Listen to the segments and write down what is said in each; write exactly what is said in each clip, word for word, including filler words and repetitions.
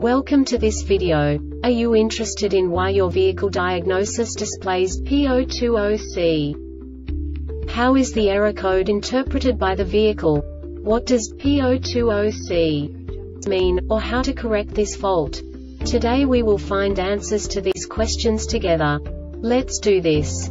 Welcome to this video. Are you interested in why your vehicle diagnosis displays P zero two zero C? How is the error code interpreted by the vehicle? What does P zero two zero C mean, or how to correct this fault? Today we will find answers to these questions together. Let's do this.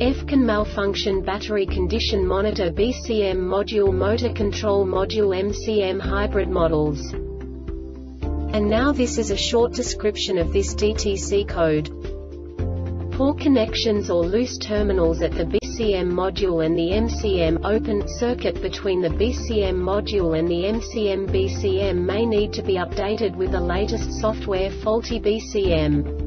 F CAN malfunction battery condition monitor B C M module motor control module M C M hybrid models. And now this is a short description of this D T C code. Poor connections or loose terminals at the B C M module and the M C M open circuit between the B C M module and the M C M. B C M may need to be updated with the latest software. Faulty B C M.